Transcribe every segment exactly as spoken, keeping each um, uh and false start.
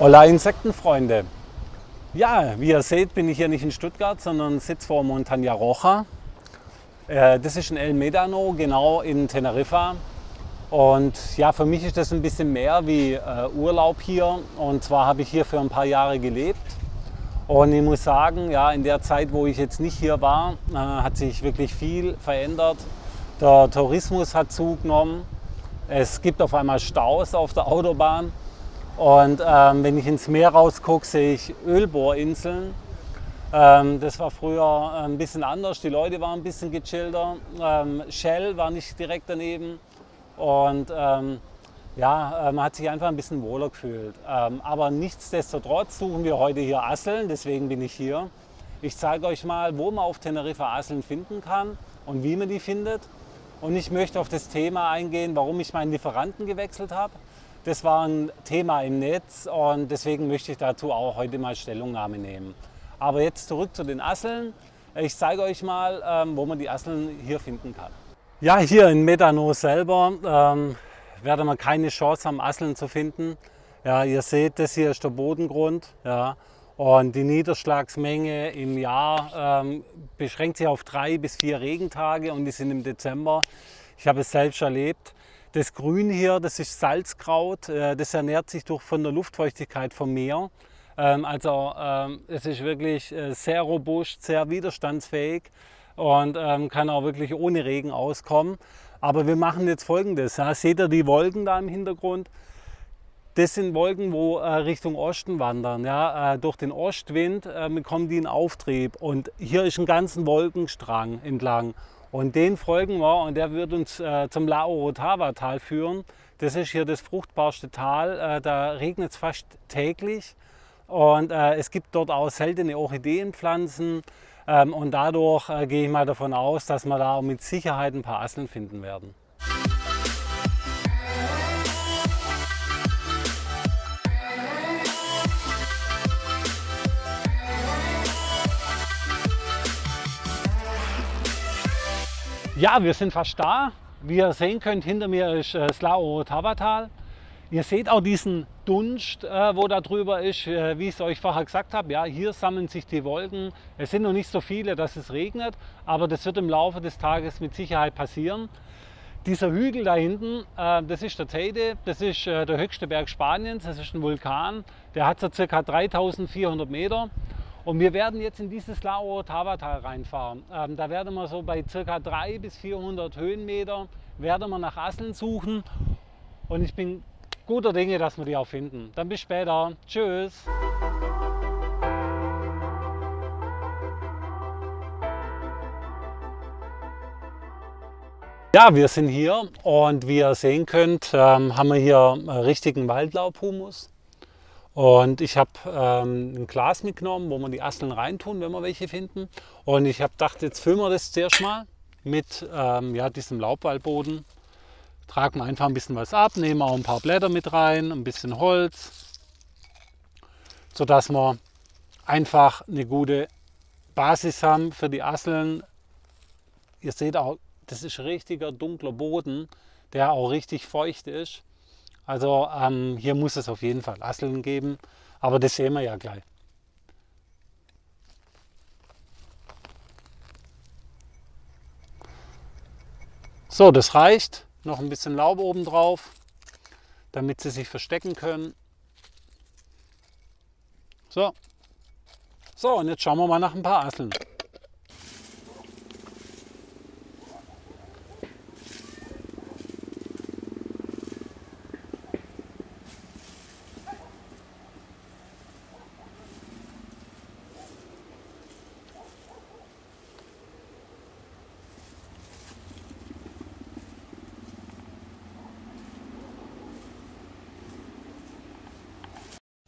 Hola Insektenfreunde! Ja, wie ihr seht, bin ich hier nicht in Stuttgart, sondern sitze vor Montaña Roja. Das ist in El Medano, genau in Teneriffa. Und ja, für mich ist das ein bisschen mehr wie Urlaub hier. Und zwar habe ich hier für ein paar Jahre gelebt. Und ich muss sagen, ja, in der Zeit, wo ich jetzt nicht hier war, hat sich wirklich viel verändert. Der Tourismus hat zugenommen. Es gibt auf einmal Staus auf der Autobahn. Und ähm, wenn ich ins Meer rausgucke, sehe ich Ölbohrinseln. Ähm, das war früher ein bisschen anders, die Leute waren ein bisschen gechillter. Ähm, Shell war nicht direkt daneben und ähm, ja, man hat sich einfach ein bisschen wohler gefühlt. Ähm, aber nichtsdestotrotz suchen wir heute hier Asseln, deswegen bin ich hier. Ich zeige euch mal, wo man auf Teneriffa Asseln finden kann und wie man die findet. Und ich möchte auf das Thema eingehen, warum ich meinen Lieferanten gewechselt habe. Das war ein Thema im Netz und deswegen möchte ich dazu auch heute mal Stellungnahme nehmen. Aber jetzt zurück zu den Asseln. Ich zeige euch mal, wo man die Asseln hier finden kann. Ja, hier in Medano selber ähm, werden wir keine Chance haben, Asseln zu finden. Ja, ihr seht, das hier ist der Bodengrund. Ja, und die Niederschlagsmenge im Jahr ähm, beschränkt sich auf drei bis vier Regentage und die sind im Dezember. Ich habe es selbst erlebt. Das Grün hier, das ist Salzkraut, das ernährt sich durch, von der Luftfeuchtigkeit vom Meer. Also es ist wirklich sehr robust, sehr widerstandsfähig und kann auch wirklich ohne Regen auskommen. Aber wir machen jetzt Folgendes. Ja, seht ihr die Wolken da im Hintergrund? Das sind Wolken, wo Richtung Osten wandern. Ja, durch den Ostwind bekommen die einen Auftrieb und hier ist ein ganzen Wolkenstrang entlang. Und den folgen wir und der wird uns äh, zum La Orotava-Tal führen. Das ist hier das fruchtbarste Tal, äh, da regnet es fast täglich und äh, es gibt dort auch seltene Orchideenpflanzen ähm, und dadurch äh, gehe ich mal davon aus, dass wir da auch mit Sicherheit ein paar Asseln finden werden. Ja, wir sind fast da. Wie ihr sehen könnt, hinter mir ist äh, das La Orotava-Tal. Ihr seht auch diesen Dunst, äh, wo da drüber ist, äh, wie ich es euch vorher gesagt habe. Ja, hier sammeln sich die Wolken. Es sind noch nicht so viele, dass es regnet, aber das wird im Laufe des Tages mit Sicherheit passieren. Dieser Hügel da hinten, äh, das ist der Teide, das ist äh, der höchste Berg Spaniens, das ist ein Vulkan. Der hat so ca. dreitausendvierhundert Meter. Und wir werden jetzt in dieses La Orotava-Tal reinfahren. Ähm, da werden wir so bei ca. dreihundert bis vierhundert Höhenmeter werden wir nach Asseln suchen. Und ich bin guter Dinge, dass wir die auch finden. Dann bis später. Tschüss. Ja, wir sind hier und wie ihr sehen könnt, ähm, haben wir hier richtigen Waldlaubhumus. Und ich habe ähm, ein Glas mitgenommen, wo man die Asseln reintun, wenn wir welche finden. Und ich habe gedacht, jetzt füllen wir das zuerst mal mit ähm, ja, diesem Laubwaldboden. Tragen wir einfach ein bisschen was ab, nehmen auch ein paar Blätter mit rein, ein bisschen Holz, sodass wir einfach eine gute Basis haben für die Asseln. Ihr seht auch, das ist richtiger dunkler Boden, der auch richtig feucht ist. Also ähm, hier muss es auf jeden Fall Asseln geben, aber das sehen wir ja gleich. So, das reicht. Noch ein bisschen Laub oben drauf, damit sie sich verstecken können. So. So, und jetzt schauen wir mal nach ein paar Asseln.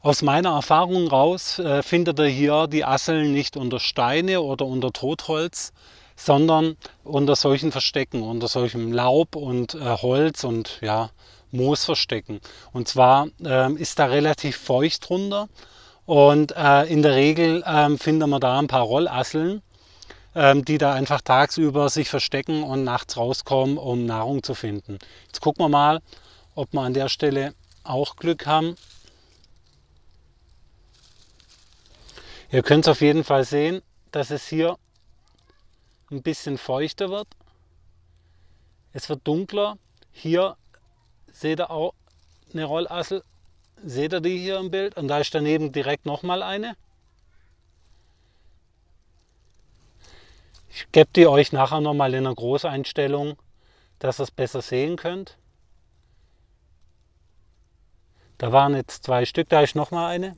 Aus meiner Erfahrung raus äh, findet ihr hier die Asseln nicht unter Steine oder unter Totholz, sondern unter solchen Verstecken, unter solchem Laub und äh, Holz und ja, Moosverstecken. Und zwar äh, ist da relativ feucht drunter und äh, in der Regel äh, finden wir da ein paar Rollasseln, äh, die da einfach tagsüber sich verstecken und nachts rauskommen, um Nahrung zu finden. Jetzt gucken wir mal, ob wir an der Stelle auch Glück haben. Ihr könnt es auf jeden Fall sehen, dass es hier ein bisschen feuchter wird. Es wird dunkler. Hier seht ihr auch eine Rollassel. Seht ihr die hier im Bild? Und da ist daneben direkt nochmal eine. Ich gebe die euch nachher nochmal in einer Großeinstellung, dass ihr es besser sehen könnt. Da waren jetzt zwei Stück, da ist nochmal eine.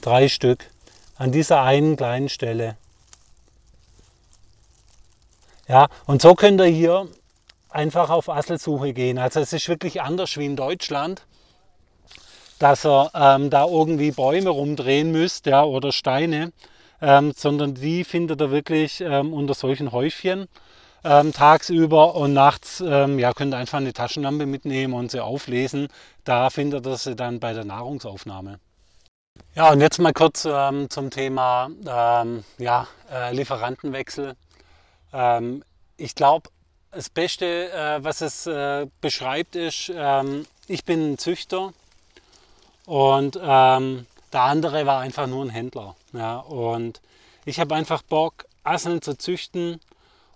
Drei Stück an dieser einen kleinen Stelle. Ja, und so könnt ihr hier einfach auf Asselsuche gehen. Also es ist wirklich anders wie in Deutschland, dass ihr ähm, da irgendwie Bäume rumdrehen müsst, ja, oder Steine, ähm, sondern die findet ihr wirklich ähm, unter solchen Häufchen ähm, tagsüber, und nachts ähm, ja, könnt ihr einfach eine Taschenlampe mitnehmen und sie auflesen. Da findet ihr sie dann bei der Nahrungsaufnahme. Ja, und jetzt mal kurz ähm, zum Thema ähm, ja, äh, Lieferantenwechsel. Ähm, ich glaube, das Beste, äh, was es äh, beschreibt, ist, ähm, ich bin ein Züchter und ähm, der andere war einfach nur ein Händler. Ja, und ich habe einfach Bock, Asseln zu züchten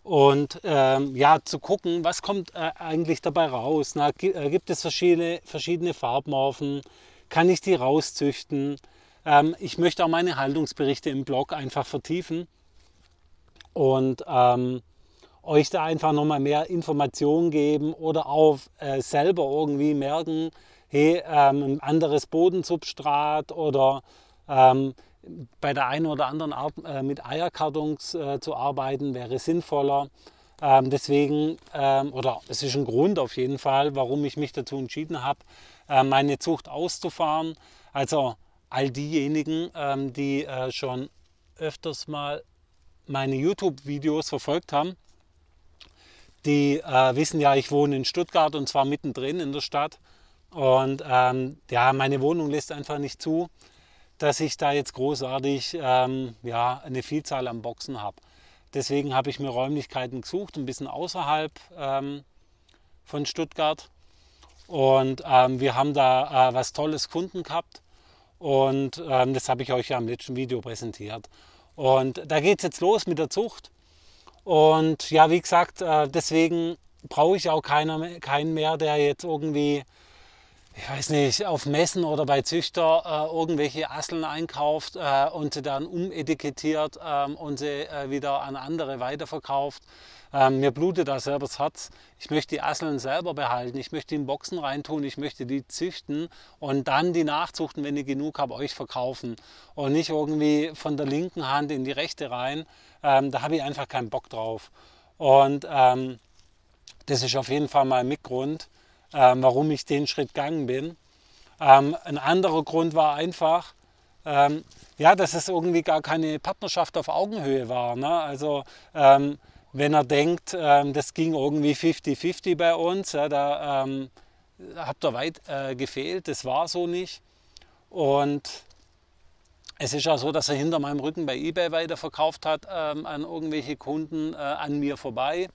und ähm, ja, zu gucken, was kommt äh, eigentlich dabei raus. Na, gibt es verschiedene, verschiedene Farbmorphen? Kann ich die rauszüchten? Ähm, ich möchte auch meine Haltungsberichte im Blog einfach vertiefen und ähm, euch da einfach nochmal mehr Informationen geben oder auch äh, selber irgendwie merken, hey, ähm, ein anderes Bodensubstrat oder ähm, bei der einen oder anderen Art äh, mit Eierkartons äh, zu arbeiten, wäre sinnvoller. Ähm, deswegen, ähm, oder es ist ein Grund auf jeden Fall, warum ich mich dazu entschieden habe, äh, meine Zucht auszufahren. Also all diejenigen, ähm, die äh, schon öfters mal meine YouTube-Videos verfolgt haben, die äh, wissen ja, ich wohne in Stuttgart und zwar mittendrin in der Stadt. Und ähm, ja, meine Wohnung lässt einfach nicht zu, dass ich da jetzt großartig ähm, ja, eine Vielzahl an Boxen habe. Deswegen habe ich mir Räumlichkeiten gesucht, ein bisschen außerhalb ähm, von Stuttgart. Und ähm, wir haben da äh, was Tolles gefunden gehabt. Und ähm, das habe ich euch ja im letzten Video präsentiert. Und da geht es jetzt los mit der Zucht. Und ja, wie gesagt, äh, deswegen brauche ich auch keiner, keinen mehr, der jetzt irgendwie, ich weiß nicht, auf Messen oder bei Züchter äh, irgendwelche Asseln einkauft äh, und sie dann umetikettiert äh, und sie äh, wieder an andere weiterverkauft. Äh, mir blutet da selber das Herz. Ich möchte die Asseln selber behalten, ich möchte die in Boxen reintun, ich möchte die züchten und dann die nachzuchten, wenn ich genug habe, euch verkaufen. Und nicht irgendwie von der linken Hand in die rechte rein. Ähm, da habe ich einfach keinen Bock drauf. Und ähm, das ist auf jeden Fall mal ein Mitgrund, Ähm, warum ich den Schritt gegangen bin. Ähm, ein anderer Grund war einfach, ähm, ja, dass es irgendwie gar keine Partnerschaft auf Augenhöhe war. Ne? Also ähm, wenn er denkt, ähm, das ging irgendwie fifty fifty bei uns, ja, da ähm, habt ihr weit äh, gefehlt, das war so nicht. Und es ist ja so, dass er hinter meinem Rücken bei eBay weiterverkauft hat, ähm, an irgendwelche Kunden äh, an mir vorbei.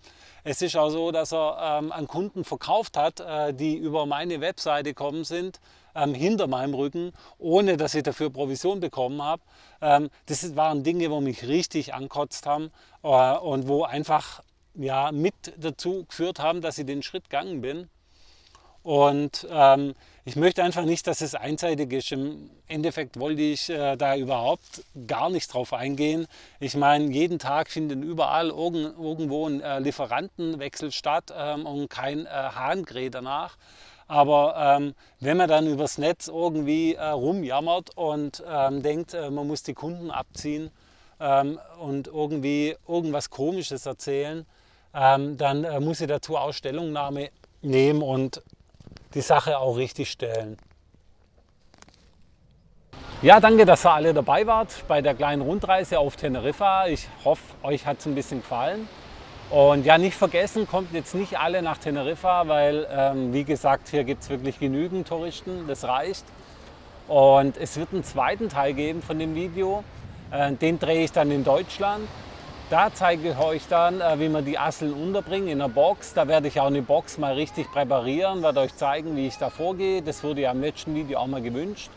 Es ist auch so, dass er ähm, an Kunden verkauft hat, äh, die über meine Webseite gekommen sind, ähm, hinter meinem Rücken, ohne dass ich dafür Provision bekommen habe. Ähm, das waren Dinge, die mich richtig ankotzt haben äh, und wo einfach ja, mit dazu geführt haben, dass ich den Schritt gegangen bin. Und ähm, ich möchte einfach nicht, dass es einseitig ist. Im Endeffekt wollte ich äh, da überhaupt gar nicht drauf eingehen. Ich meine, jeden Tag finden überall irgend, irgendwo ein äh, Lieferantenwechsel statt ähm, und kein äh, Hahn-Grä danach. Aber ähm, wenn man dann übers Netz irgendwie äh, rumjammert und ähm, denkt, äh, man muss die Kunden abziehen ähm, und irgendwie irgendwas Komisches erzählen, ähm, dann äh, muss ich dazu auch Stellungnahme nehmen und die Sache auch richtig stellen. Ja, danke, dass ihr alle dabei wart bei der kleinen Rundreise auf Teneriffa. Ich hoffe, euch hat es ein bisschen gefallen. Und ja, nicht vergessen, kommt jetzt nicht alle nach Teneriffa, weil, ähm, wie gesagt, hier gibt es wirklich genügend Touristen, das reicht. Und es wird einen zweiten Teil geben von dem Video. Äh, den drehe ich dann in Deutschland. Da zeige ich euch dann, wie man die Asseln unterbringen in einer Box. Da werde ich auch eine Box mal richtig präparieren, werde euch zeigen, wie ich da vorgehe. Das wurde ja im letzten Video auch mal gewünscht.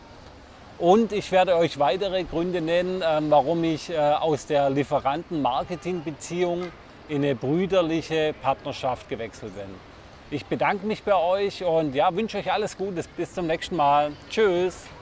Und ich werde euch weitere Gründe nennen, warum ich aus der Lieferanten-Marketing-Beziehung in eine brüderliche Partnerschaft gewechselt bin. Ich bedanke mich bei euch und ja, wünsche euch alles Gute. Bis zum nächsten Mal. Tschüss.